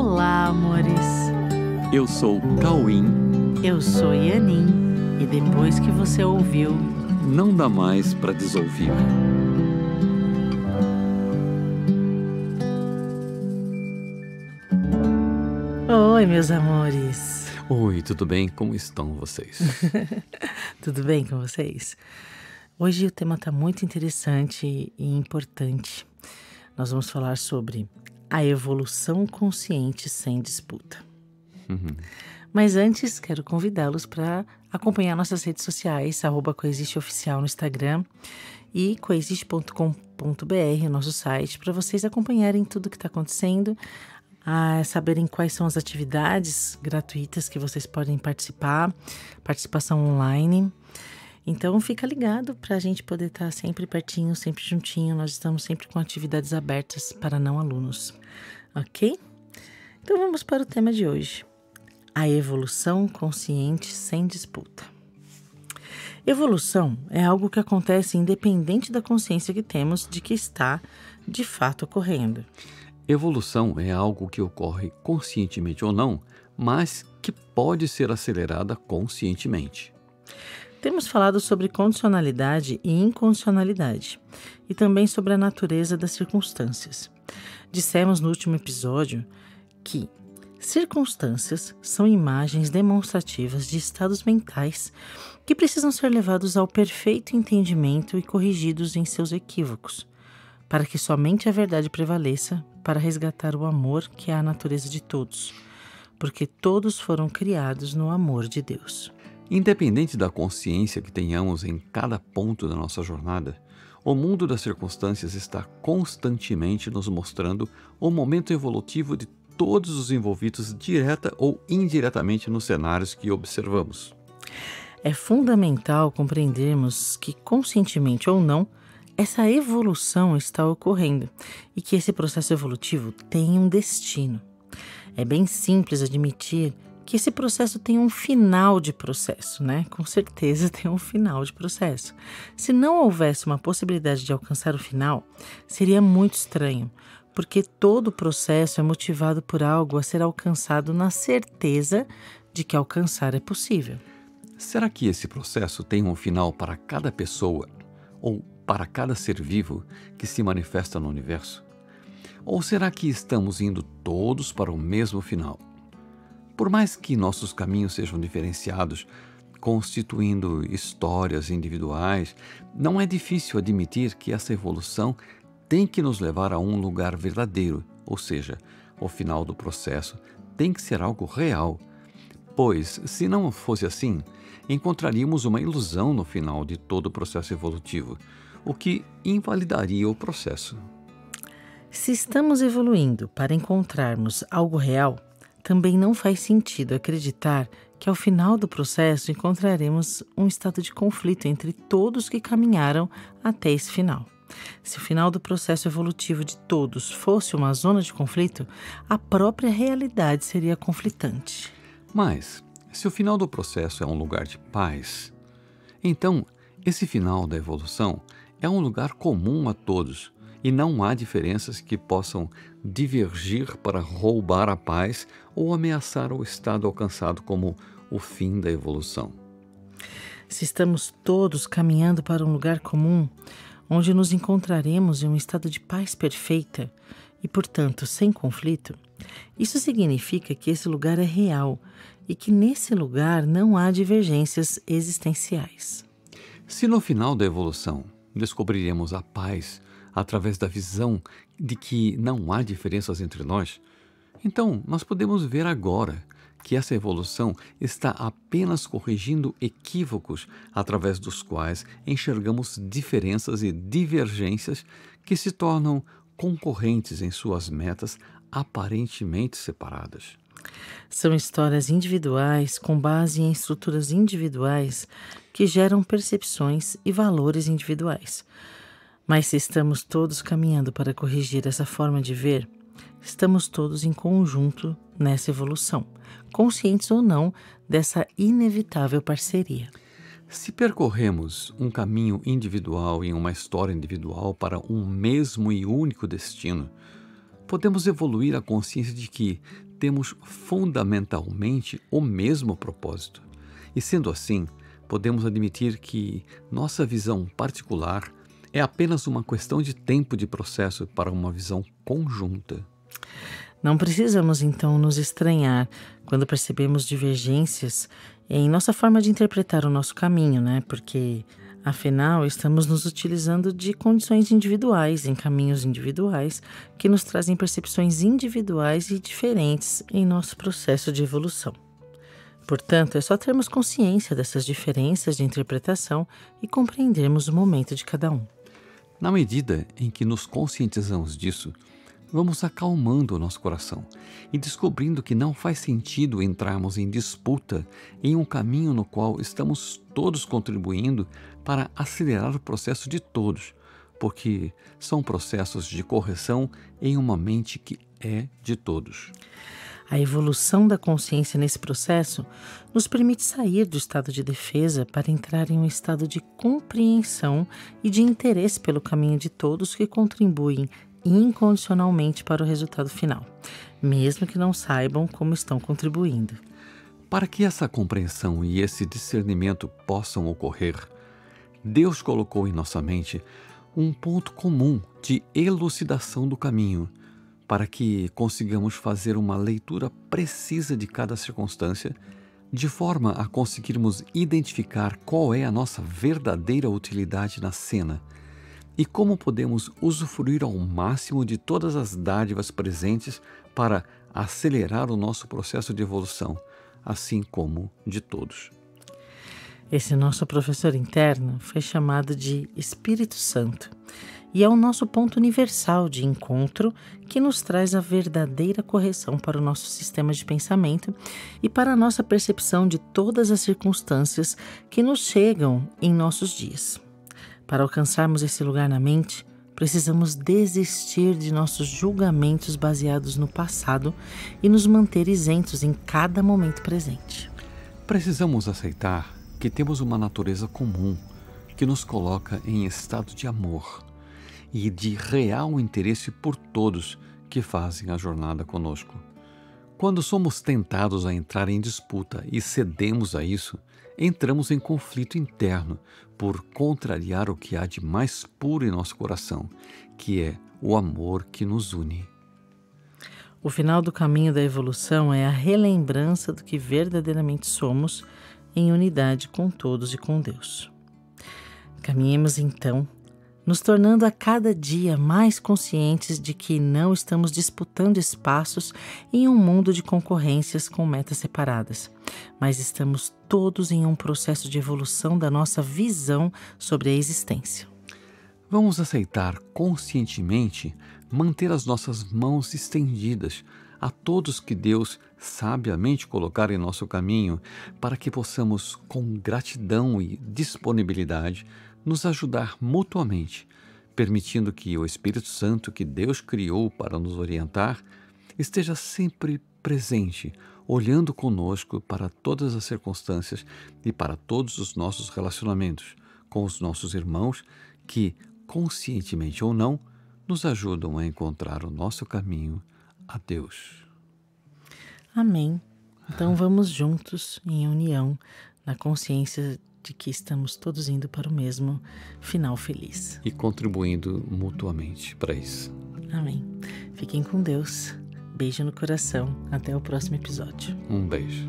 Olá, amores! Eu sou Kaw Yin. Eu sou Yan Yin. E depois que você ouviu, não dá mais pra desouvir. Oi, meus amores! Oi, tudo bem? Como estão vocês? Tudo bem com vocês? Hoje o tema está muito interessante e importante. Nós vamos falar sobre a evolução consciente sem disputa. Mas antes, quero convidá-los para acompanhar nossas redes sociais, @CoexisteOficial no Instagram e coexiste.com.br, nosso site, para vocês acompanharem tudo o que está acontecendo, a saberem quais são as atividades gratuitas que vocês podem participar, participação online. Então, fica ligado para a gente poder estar sempre pertinho, sempre juntinho. Nós estamos sempre com atividades abertas para não alunos, ok? Então, vamos para o tema de hoje. A evolução consciente sem disputa. Evolução é algo que acontece independente da consciência que temos de que está, de fato, ocorrendo. Evolução é algo que ocorre conscientemente ou não, mas que pode ser acelerada conscientemente. Temos falado sobre condicionalidade e incondicionalidade, e também sobre a natureza das circunstâncias. Dissemos no último episódio que circunstâncias são imagens demonstrativas de estados mentais que precisam ser levados ao perfeito entendimento e corrigidos em seus equívocos, para que somente a verdade prevaleça, para resgatar o amor que é a natureza de todos, porque todos foram criados no amor de Deus. Independente da consciência que tenhamos em cada ponto da nossa jornada, o mundo das circunstâncias está constantemente nos mostrando o momento evolutivo de todos os envolvidos direta ou indiretamente nos cenários que observamos. É fundamental compreendermos que, conscientemente ou não, essa evolução está ocorrendo e que esse processo evolutivo tem um destino. É bem simples admitir que esse processo tem um final de processo, né? Com certeza tem um final de processo. Se não houvesse uma possibilidade de alcançar o final, seria muito estranho, porque todo o processo é motivado por algo a ser alcançado na certeza de que alcançar é possível. Será que esse processo tem um final para cada pessoa ou para cada ser vivo que se manifesta no universo? Ou será que estamos indo todos para o mesmo final? Por mais que nossos caminhos sejam diferenciados, constituindo histórias individuais, não é difícil admitir que essa evolução tem que nos levar a um lugar verdadeiro, ou seja, o final do processo tem que ser algo real, pois, se não fosse assim, encontraríamos uma ilusão no final de todo o processo evolutivo, o que invalidaria o processo. Se estamos evoluindo para encontrarmos algo real, também não faz sentido acreditar que ao final do processo encontraremos um estado de conflito entre todos que caminharam até esse final. Se o final do processo evolutivo de todos fosse uma zona de conflito, a própria realidade seria conflitante. Mas, se o final do processo é um lugar de paz, então esse final da evolução é um lugar comum a todos, e não há diferenças que possam divergir para roubar a paz ou ameaçar o estado alcançado como o fim da evolução. Se estamos todos caminhando para um lugar comum, onde nos encontraremos em um estado de paz perfeita e, portanto, sem conflito, isso significa que esse lugar é real e que nesse lugar não há divergências existenciais. Se no final da evolução descobriremos a paz através da visão de que não há diferenças entre nós, então nós podemos ver agora que essa evolução está apenas corrigindo equívocos através dos quais enxergamos diferenças e divergências que se tornam concorrentes em suas metas aparentemente separadas. São histórias individuais com base em estruturas individuais que geram percepções e valores individuais. Mas se estamos todos caminhando para corrigir essa forma de ver, estamos todos em conjunto nessa evolução, conscientes ou não dessa inevitável parceria. Se percorremos um caminho individual e uma história individual para um mesmo e único destino, podemos evoluir a consciência de que temos fundamentalmente o mesmo propósito. E sendo assim, podemos admitir que nossa visão particular é apenas uma questão de tempo de processo para uma visão conjunta. Não precisamos, então, nos estranhar quando percebemos divergências em nossa forma de interpretar o nosso caminho, né? Porque, afinal, estamos nos utilizando de condições individuais, em caminhos individuais, que nos trazem percepções individuais e diferentes em nosso processo de evolução. Portanto, é só termos consciência dessas diferenças de interpretação e compreendermos o momento de cada um. Na medida em que nos conscientizamos disso, vamos acalmando o nosso coração e descobrindo que não faz sentido entrarmos em disputa em um caminho no qual estamos todos contribuindo para acelerar o processo de todos, porque são processos de correção em uma mente que é de todos. A evolução da consciência nesse processo nos permite sair do estado de defesa para entrar em um estado de compreensão e de interesse pelo caminho de todos que contribuem incondicionalmente para o resultado final, mesmo que não saibam como estão contribuindo. Para que essa compreensão e esse discernimento possam ocorrer, Deus colocou em nossa mente um ponto comum de elucidação do caminho, para que consigamos fazer uma leitura precisa de cada circunstância, de forma a conseguirmos identificar qual é a nossa verdadeira utilidade na cena, e como podemos usufruir ao máximo de todas as dádivas presentes para acelerar o nosso processo de evolução, assim como de todos. Esse nosso professor interno foi chamado de Espírito Santo e é o nosso ponto universal de encontro que nos traz a verdadeira correção para o nosso sistema de pensamento e para a nossa percepção de todas as circunstâncias que nos chegam em nossos dias. Para alcançarmos esse lugar na mente, precisamos desistir de nossos julgamentos baseados no passado e nos manter isentos em cada momento presente. Precisamos aceitar que temos uma natureza comum que nos coloca em estado de amor e de real interesse por todos que fazem a jornada conosco. Quando somos tentados a entrar em disputa e cedemos a isso, entramos em conflito interno por contrariar o que há de mais puro em nosso coração, que é o amor que nos une. O final do caminho da evolução é a relembrança do que verdadeiramente somos em unidade com todos e com Deus. Caminhemos então, nos tornando a cada dia mais conscientes de que não estamos disputando espaços em um mundo de concorrências com metas separadas, mas estamos todos em um processo de evolução da nossa visão sobre a existência. Vamos aceitar conscientemente manter as nossas mãos estendidas a todos que Deus sabiamente colocar em nosso caminho para que possamos, com gratidão e disponibilidade, nos ajudar mutuamente, permitindo que o Espírito Santo que Deus criou para nos orientar esteja sempre presente, olhando conosco para todas as circunstâncias e para todos os nossos relacionamentos com os nossos irmãos que, conscientemente ou não, nos ajudam a encontrar o nosso caminho a Deus. Amém. Então vamos juntos, em união, na consciência de que estamos todos indo para o mesmo final feliz. E contribuindo mutuamente para isso. Amém. Fiquem com Deus. Beijo no coração. Até o próximo episódio. Um beijo.